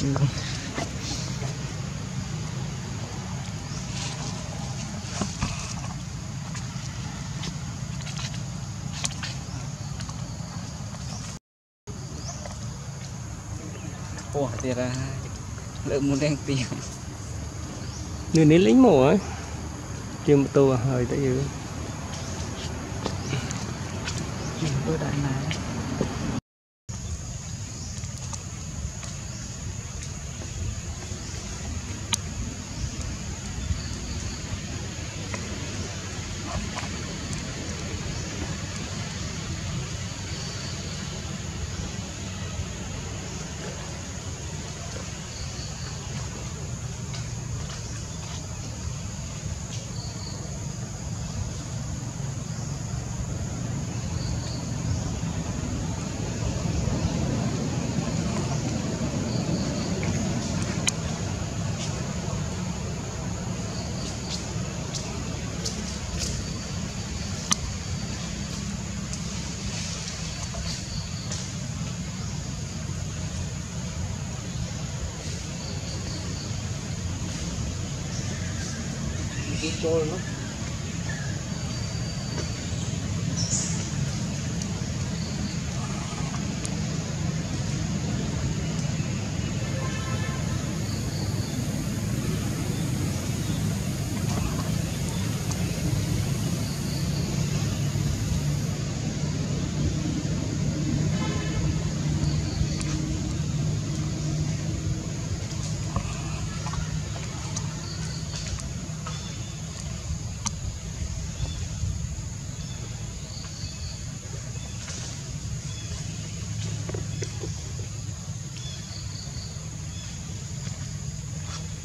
Không. Ủa thì là lợi muốn đen tiền người đến lính mổ ấy chưa một tô hơi tại vì tôi đã làm rồi nó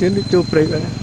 Still to pray.